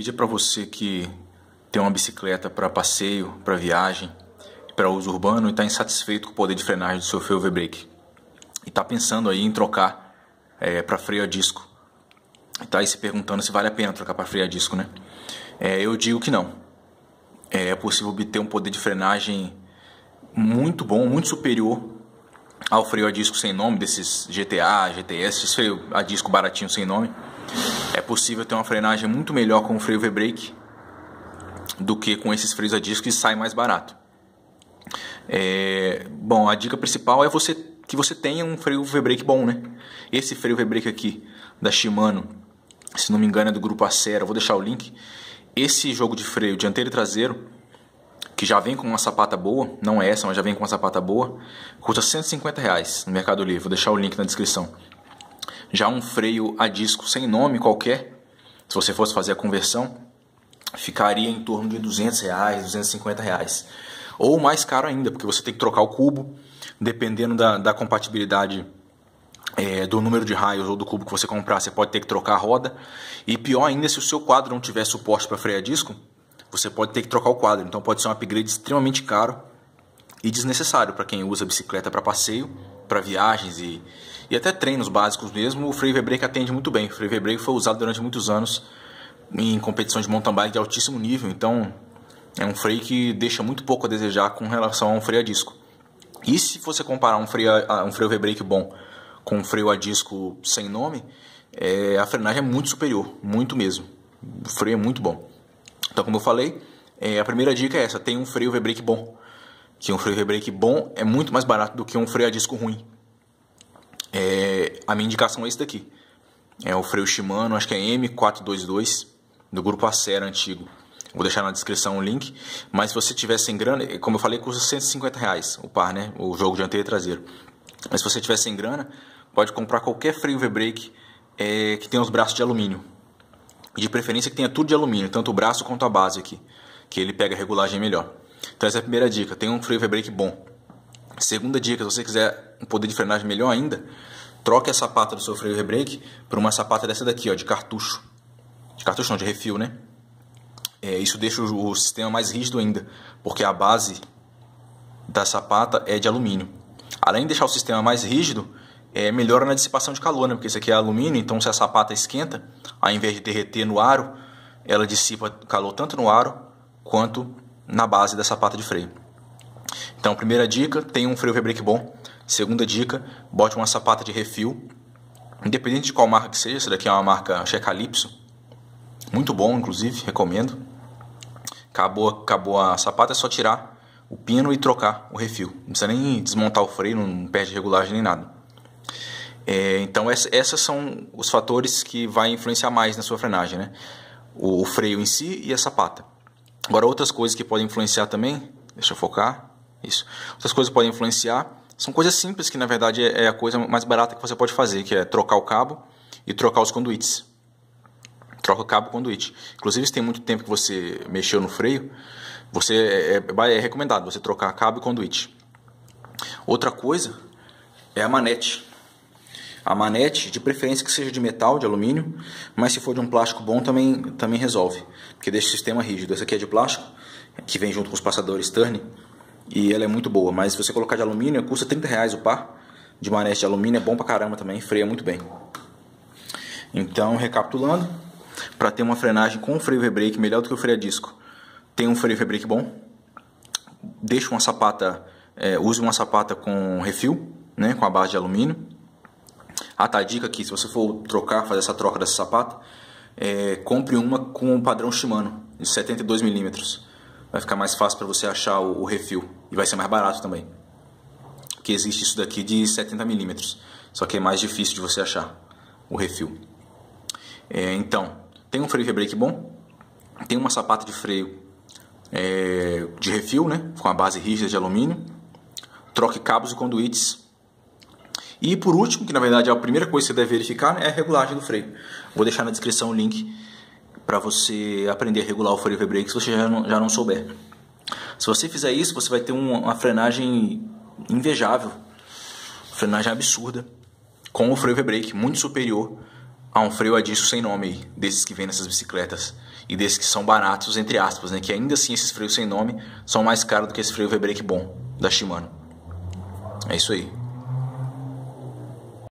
vídeo é para você que tem uma bicicleta para passeio, para viagem, para uso urbano e está insatisfeito com o poder de frenagem do seu freio V-Brake e está pensando aí em trocar para freio a disco e está aí se perguntando se vale a pena trocar para freio a disco, né? Eu digo que não. É possível obter um poder de frenagem muito bom, muito superior ao freio a disco sem nome, desses GTA, GTS, esses freio a disco baratinho sem nome. É possível ter uma frenagem muito melhor com o freio V-Brake do que com esses freios a disco, que sai mais barato. Bom, a dica principal é que você tenha um freio V-Brake bom, né? Esse freio V-Brake aqui da Shimano, se não me engano é do grupo Acero, eu vou deixar o link. Esse jogo de freio dianteiro e traseiro, que já vem com uma sapata boa, não é essa, mas já vem com uma sapata boa, custa R$150 no Mercado Livre, vou deixar o link na descrição. Já um freio a disco sem nome qualquer, se você fosse fazer a conversão, ficaria em torno de R$200, R$250. Ou mais caro ainda, porque você tem que trocar o cubo, dependendo da compatibilidade do número de raios ou do cubo que você comprar, você pode ter que trocar a roda. E pior ainda, se o seu quadro não tiver suporte para freio a disco, você pode ter que trocar o quadro. Então pode ser um upgrade extremamente caro e desnecessário para quem usa bicicleta para passeio, para viagens e até treinos básicos mesmo. O freio V-Brake atende muito bem. O freio V-Brake foi usado durante muitos anos em competições de mountain bike de altíssimo nível, então é um freio que deixa muito pouco a desejar com relação a um freio a disco. E se você comparar um freio V-Brake bom com um freio a disco sem nome, a frenagem é muito superior, muito mesmo. O freio é muito bom. Então, como eu falei, a primeira dica é essa: tem um freio V-Brake bom. Que um freio V-Brake bom é muito mais barato do que um freio a disco ruim. A minha indicação é esse daqui. É o freio Shimano, acho que é M422, do grupo Acero antigo. Vou deixar na descrição o link, mas se você tiver sem grana, como eu falei, custa R$150 o par, né? O jogo dianteiro e traseiro. Mas se você tiver sem grana, pode comprar qualquer freio V-Brake que tenha os braços de alumínio. E de preferência que tenha tudo de alumínio, tanto o braço quanto a base aqui, que ele pega a regulagem melhor. Então essa é a primeira dica, tem um freio V-Brake bom. Segunda dica, se você quiser um poder de frenagem melhor ainda, troque a sapata do seu freio V-Brake por uma sapata dessa daqui, ó, de cartucho. De cartucho não, de refil, né? Isso deixa o sistema mais rígido ainda, porque a base da sapata é de alumínio. Além de deixar o sistema mais rígido, melhora na dissipação de calor, né? Porque isso aqui é alumínio, então se a sapata esquenta, ao invés de derreter no aro, ela dissipa calor tanto no aro quanto na base da sapata de freio. Então, primeira dica, tenha um freio V-Brake bom. Segunda dica, bote uma sapata de refil, independente de qual marca que seja. Essa daqui é uma marca Checalypso, muito bom, inclusive, recomendo. Acabou a sapata, é só tirar o pino e trocar o refil. Não precisa nem desmontar o freio, não perde regulagem nem nada. Então, esses são os fatores que vai influenciar mais na sua frenagem, né? O freio em si e a sapata. Agora, outras coisas que podem influenciar também... Deixa eu focar. Isso. Outras coisas que podem influenciar são coisas simples, que na verdade é a coisa mais barata que você pode fazer, que é trocar o cabo e trocar os conduítes. Troca o cabo conduíte. Inclusive, se tem muito tempo que você mexeu no freio, é recomendado você trocar cabo e conduíte. Outra coisa é a manete. A manete, de preferência que seja de metal, de alumínio, mas se for de um plástico bom também resolve, porque deixa o sistema rígido. Essa aqui é de plástico, que vem junto com os passadores Turner, e ela é muito boa, mas se você colocar de alumínio, custa R$30 o par de manete de alumínio, é bom pra caramba também, freia muito bem. Então, recapitulando, para ter uma frenagem com freio V-Brake melhor do que o freio a disco, tem um freio V-Brake bom, deixa uma sapata, use uma sapata com refil, né, com a base de alumínio. Tá a dica aqui, se você for trocar, fazer essa troca dessa sapata, compre uma com o padrão Shimano, de 72mm. Vai ficar mais fácil para você achar o refil e vai ser mais barato também. Porque existe isso daqui de 70mm, só que é mais difícil de você achar o refil. Então, tem um freio V-Brake bom, tem uma sapata de freio de refil, né, com a base rígida de alumínio, troque cabos e conduítes. E por último, que na verdade é a primeira coisa que você deve verificar, é a regulagem do freio. Vou deixar na descrição o link para você aprender a regular o freio V-Brake se você já não souber. Se você fizer isso, você vai ter uma frenagem invejável, frenagem absurda, com o freio V-Brake, muito superior a um freio a disco sem nome aí, desses que vem nessas bicicletas e desses que são baratos, entre aspas, né? Que ainda assim esses freios sem nome são mais caros do que esse freio V-Brake bom da Shimano. É isso aí.